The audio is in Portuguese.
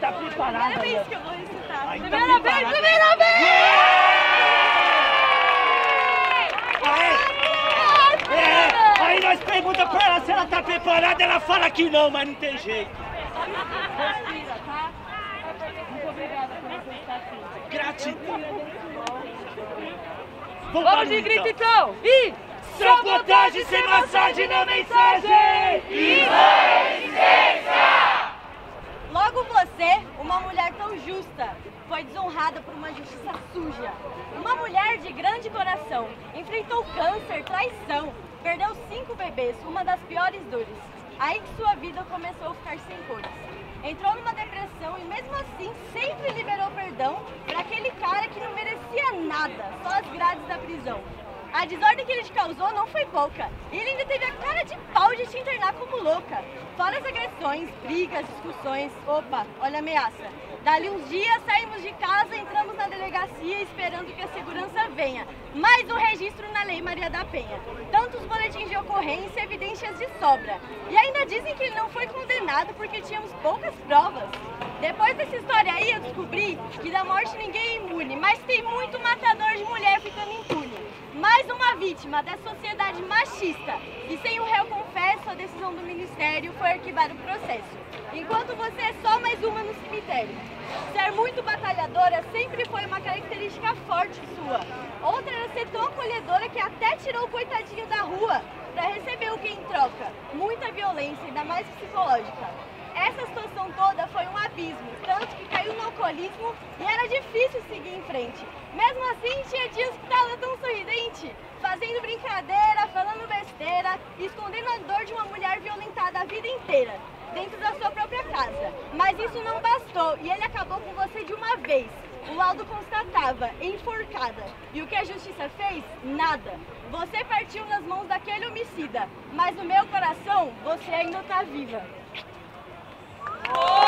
Tá preparada? Primeira vez que eu vou recitar. Aí, primeira vez! Yeah! Aí nós perguntamos pra ela se ela tá preparada, ela fala que não, mas não tem jeito. Respira, tá? Muito obrigada por você estar aqui. Gratidão. Vamos de grito então! E sabotagem sem massagem na mensagem! Inocência! Logo você, uma mulher tão justa, foi desonrada por uma justiça suja. Uma mulher de grande coração, enfrentou câncer, traição, perdeu 5 bebês, uma das piores dores. Aí que sua vida começou a ficar sem cores. Entrou numa depressão e mesmo assim sempre liberou perdão para aquele cara que não merecia nada, só as grades da prisão. A desordem que ele te causou não foi pouca. Ele ainda teve a cara de pau de te internar como louca. Fora as agressões, brigas, discussões. Opa, olha a ameaça. Dali uns dias saímos de casa, entramos na delegacia esperando que a segurança venha. Mais um registro na Lei Maria da Penha. Tantos boletins de ocorrência, evidências de sobra. E ainda dizem que ele não foi condenado porque tínhamos poucas provas. Depois dessa história aí eu descobri que da morte ninguém é imune, mas tem muito matador de mulher ficando impune. Mais uma vítima da sociedade machista e sem o réu confesso, a decisão do Ministério foi arquivar o processo, enquanto você é só mais uma no cemitério. Ser muito batalhadora sempre foi uma característica forte sua. Outra era ser tão acolhedora que até tirou o coitadinho da rua para receber o que em troca? Muita violência, ainda mais psicológica. Essa situação toda foi um abismo, tanto que caiu no alcoolismo e era difícil seguir em frente. Mesmo assim, tinha dias que estava tão sorridente, fazendo brincadeira, falando besteira, escondendo a dor de uma mulher violentada a vida inteira, dentro da sua própria casa. Mas isso não bastou e ele acabou com você de uma vez. O laudo constatava, enforcada. E o que a justiça fez? Nada. Você partiu nas mãos daquele homicida, mas no meu coração, você ainda está viva. Oh!